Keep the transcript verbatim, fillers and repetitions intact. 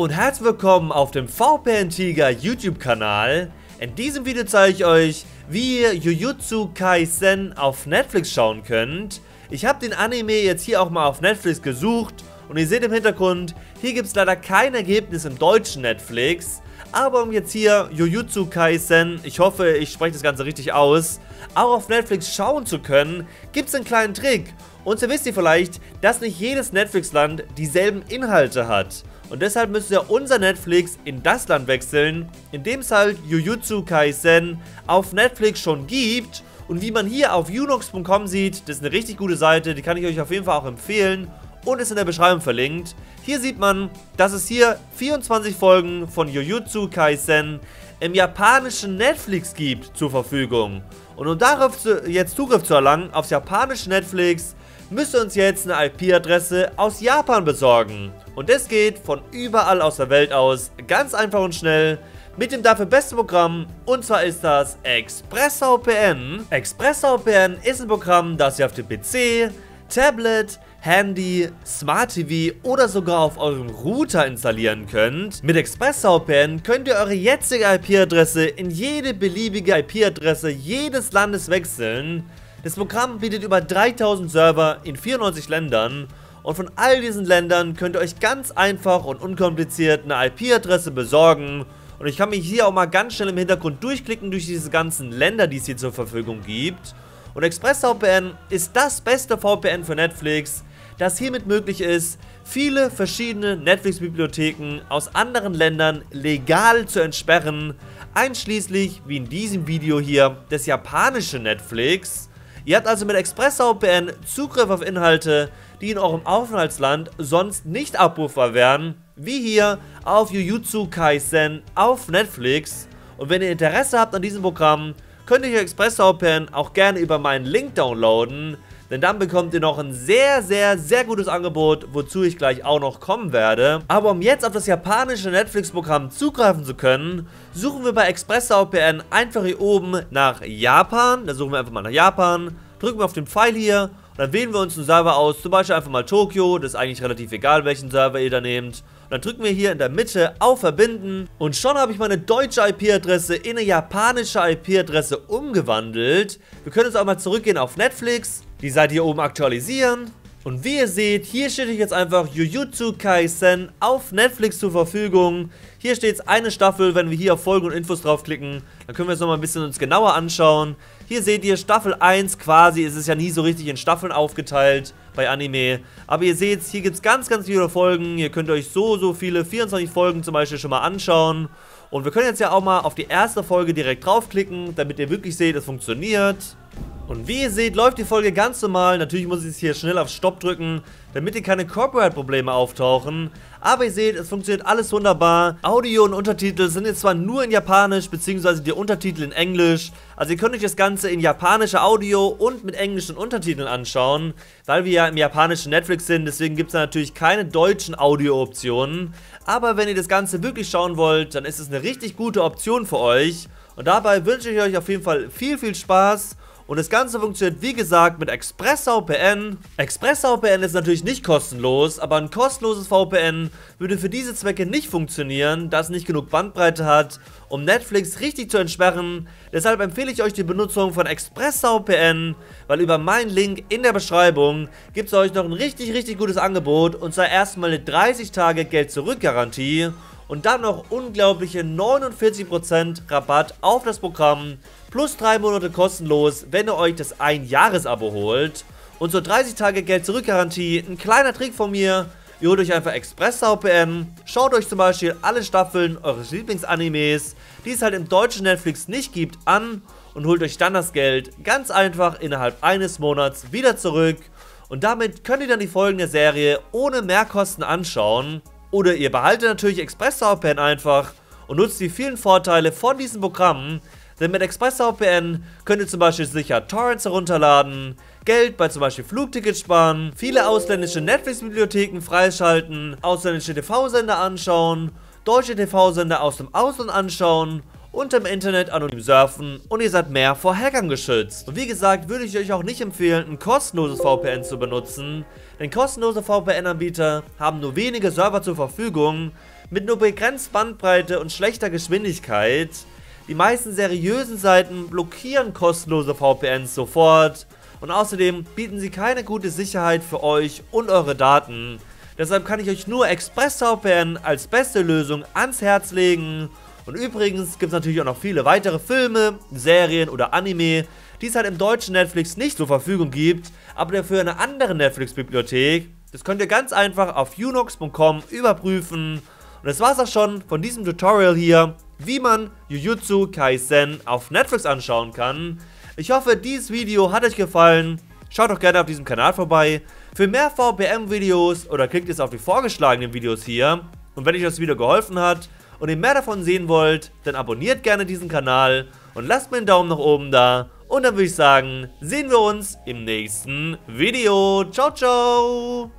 und herzlich willkommen auf dem V P N Tiger YouTube-Kanal. In diesem Video zeige ich euch, wie ihr Jujutsu Kaisen auf Netflix schauen könnt. Ich habe den Anime jetzt hier auch mal auf Netflix gesucht und ihr seht im Hintergrund, hier gibt es leider kein Ergebnis im deutschen Netflix. Aber um jetzt hier Jujutsu Kaisen, ich hoffe, ich spreche das Ganze richtig aus, auch auf Netflix schauen zu können, gibt es einen kleinen Trick. Und so wisst ihr vielleicht, dass nicht jedes Netflix-Land dieselben Inhalte hat. Und deshalb müsst ihr unser Netflix in das Land wechseln, in dem es halt Jujutsu Kaisen auf Netflix schon gibt. Und wie man hier auf unogs punkt com sieht, das ist eine richtig gute Seite, die kann ich euch auf jeden Fall auch empfehlen. Und ist in der Beschreibung verlinkt. Hier sieht man, dass es hier vierundzwanzig Folgen von Jujutsu Kaisen im japanischen Netflix gibt zur Verfügung. Und um darauf zu, jetzt Zugriff zu erlangen, aufs japanische Netflix, müsst ihr uns jetzt eine I P-Adresse aus Japan besorgen. Und das geht von überall aus der Welt aus, ganz einfach und schnell, mit dem dafür besten Programm, und zwar ist das ExpressVPN. ExpressVPN ist ein Programm, das ihr auf dem P C, Tablet, Handy, Smart T V oder sogar auf eurem Router installieren könnt. Mit ExpressVPN könnt ihr eure jetzige I P-Adresse in jede beliebige I P-Adresse jedes Landes wechseln. Das Programm bietet über dreitausend Server in vierundneunzig Ländern und von all diesen Ländern könnt ihr euch ganz einfach und unkompliziert eine I P-Adresse besorgen. Und ich kann mich hier auch mal ganz schnell im Hintergrund durchklicken durch diese ganzen Länder, die es hier zur Verfügung gibt. Und ExpressVPN ist das beste V P N für Netflix, das hiermit möglich ist, viele verschiedene Netflix-Bibliotheken aus anderen Ländern legal zu entsperren, einschließlich, wie in diesem Video hier, das japanische Netflix. Ihr habt also mit ExpressVPN Zugriff auf Inhalte, die in eurem Aufenthaltsland sonst nicht abrufbar wären, wie hier auf Jujutsu Kaisen auf Netflix. Und wenn ihr Interesse habt an diesem Programm, könnt ihr ExpressVPN auch gerne über meinen Link downloaden, denn dann bekommt ihr noch ein sehr, sehr, sehr gutes Angebot, wozu ich gleich auch noch kommen werde. Aber um jetzt auf das japanische Netflix-Programm zugreifen zu können, suchen wir bei ExpressVPN einfach hier oben nach Japan. Da suchen wir einfach mal nach Japan, drücken wir auf den Pfeil hier und dann wählen wir uns einen Server aus, zum Beispiel einfach mal Tokio. Das ist eigentlich relativ egal, welchen Server ihr da nehmt. Und dann drücken wir hier in der Mitte auf Verbinden und schon habe ich meine deutsche I P-Adresse in eine japanische I P-Adresse umgewandelt. Wir können jetzt auch mal zurückgehen auf Netflix, die Seite hier oben aktualisieren und wie ihr seht, hier steht euch jetzt einfach Jujutsu Kaisen auf Netflix zur Verfügung. Hier steht jetzt eine Staffel, wenn wir hier auf Folgen und Infos draufklicken, dann können wir es nochmal ein bisschen uns genauer anschauen. Hier seht ihr Staffel eins quasi, es ist ja nie so richtig in Staffeln aufgeteilt bei Anime. Aber ihr seht, hier gibt es ganz, ganz viele Folgen. Ihr könnt euch so, so viele, vierundzwanzig Folgen zum Beispiel schon mal anschauen. Und wir können jetzt ja auch mal auf die erste Folge direkt draufklicken, damit ihr wirklich seht, es funktioniert. Und wie ihr seht, läuft die Folge ganz normal. Natürlich muss ich jetzt hier schnell auf Stopp drücken, damit hier keine Copyright-Probleme auftauchen. Aber ihr seht, es funktioniert alles wunderbar. Audio und Untertitel sind jetzt zwar nur in Japanisch, beziehungsweise die Untertitel in Englisch. Also ihr könnt euch das Ganze in japanischer Audio und mit englischen Untertiteln anschauen. Weil wir ja im japanischen Netflix sind, deswegen gibt es da natürlich keine deutschen Audio-Optionen. Aber wenn ihr das Ganze wirklich schauen wollt, dann ist es eine richtig gute Option für euch. Und dabei wünsche ich euch auf jeden Fall viel, viel Spaß. Und das Ganze funktioniert wie gesagt mit ExpressVPN. ExpressVPN ist natürlich nicht kostenlos, aber ein kostenloses V P N würde für diese Zwecke nicht funktionieren, da es nicht genug Bandbreite hat, um Netflix richtig zu entsperren. Deshalb empfehle ich euch die Benutzung von ExpressVPN, weil über meinen Link in der Beschreibung gibt es euch noch ein richtig, richtig gutes Angebot und zwar erstmal eine dreißig Tage Geld-Zurück-Garantie. Und dann noch unglaubliche neunundvierzig Prozent Rabatt auf das Programm, plus drei Monate kostenlos, wenn ihr euch das ein Jahres Abo holt. Und zur dreißig Tage Geld-Zurück-Garantie, ein kleiner Trick von mir, ihr holt euch einfach ExpressVPN, schaut euch zum Beispiel alle Staffeln eures Lieblingsanimes, die es halt im deutschen Netflix nicht gibt, an und holt euch dann das Geld ganz einfach innerhalb eines Monats wieder zurück. Und damit könnt ihr dann die Folgen der Serie ohne Mehrkosten anschauen. Oder ihr behaltet natürlich ExpressVPN einfach und nutzt die vielen Vorteile von diesen Programmen, denn mit ExpressVPN könnt ihr zum Beispiel sicher Torrents herunterladen, Geld bei zum Beispiel Flugtickets sparen, viele ausländische Netflix-Bibliotheken freischalten, ausländische T V-Sender anschauen, deutsche T V-Sender aus dem Ausland anschauen und im Internet anonym surfen und ihr seid mehr vor Hackern geschützt. Und wie gesagt, würde ich euch auch nicht empfehlen, ein kostenloses V P N zu benutzen, denn kostenlose V P N-Anbieter haben nur wenige Server zur Verfügung, mit nur begrenzt Bandbreite und schlechter Geschwindigkeit. Die meisten seriösen Seiten blockieren kostenlose V P Ns sofort und außerdem bieten sie keine gute Sicherheit für euch und eure Daten. Deshalb kann ich euch nur ExpressVPN als beste Lösung ans Herz legen. Und übrigens gibt es natürlich auch noch viele weitere Filme, Serien oder Anime, die es halt im deutschen Netflix nicht zur Verfügung gibt, aber dafür in einer anderen Netflix-Bibliothek. Das könnt ihr ganz einfach auf unogs punkt com überprüfen. Und das war's auch schon von diesem Tutorial hier, wie man Jujutsu Kaisen auf Netflix anschauen kann. Ich hoffe, dieses Video hat euch gefallen. Schaut doch gerne auf diesem Kanal vorbei für mehr V P N-Videos oder klickt jetzt auf die vorgeschlagenen Videos hier. Und wenn euch das Video geholfen hat und ihr mehr davon sehen wollt, dann abonniert gerne diesen Kanal und lasst mir einen Daumen nach oben da. Und dann würde ich sagen, sehen wir uns im nächsten Video. Ciao, ciao!